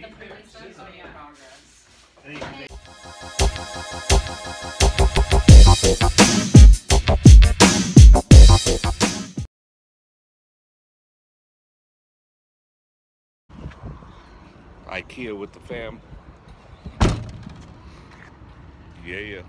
the police does or your progress? IKEA with the fam. Yeah.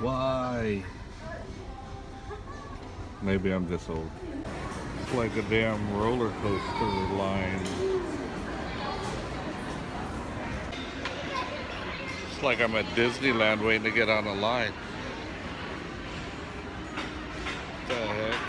Why? Maybe I'm this old. It's like a damn roller coaster line. It's like I'm at Disneyland waiting to get on a line. What the heck?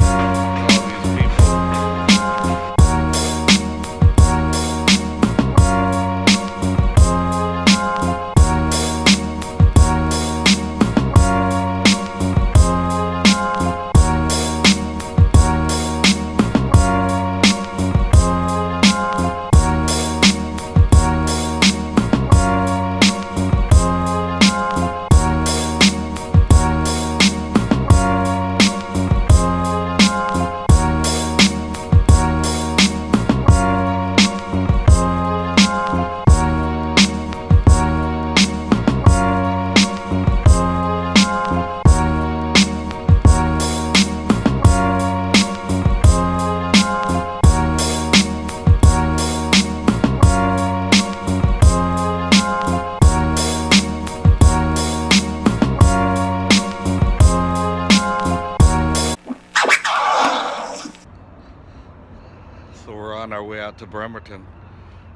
To Bremerton.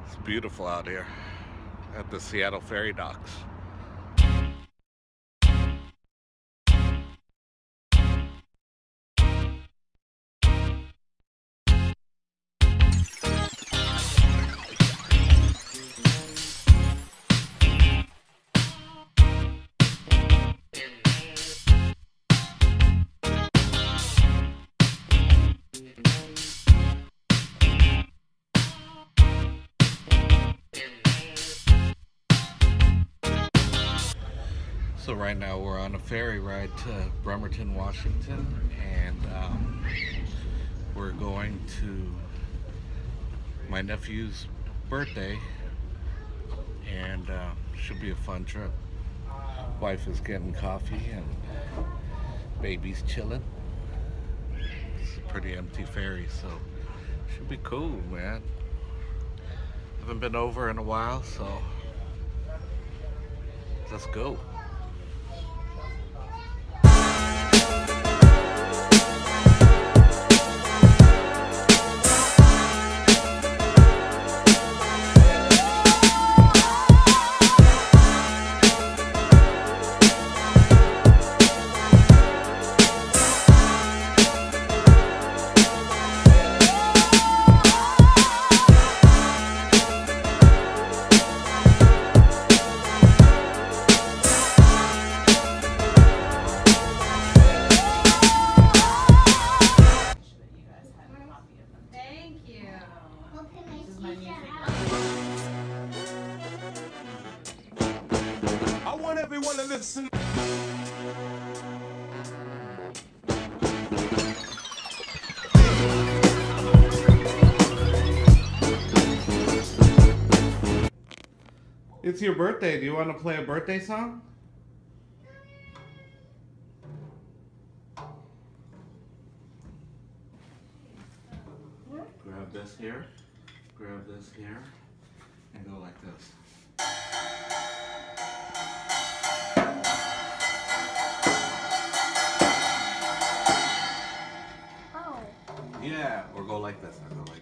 It's beautiful out here at the Seattle Ferry Docks. So right now we're on a ferry ride to Bremerton, Washington, and we're going to my nephew's birthday, and should be a fun trip. Wife is getting coffee and baby's chilling. It's a pretty empty ferry, so should be cool, man. Haven't been over in a while, so let's go. It's your birthday. Do you want to play a birthday song? Grab this here, grab this here, and go like this. Oh. Yeah, or go like this, or go like this.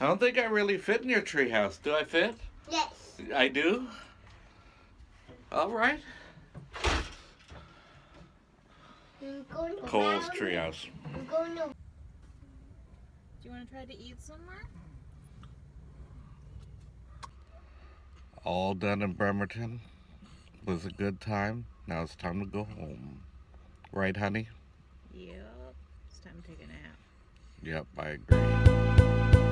I don't think I really fit in your treehouse. Do I fit? Yes. I do? All right. Cole's treehouse. Do you want to try to eat somewhere? All done in Bremerton. It was a good time. Now it's time to go home. Right, honey? Yep. It's time to take a nap. Yep, I agree.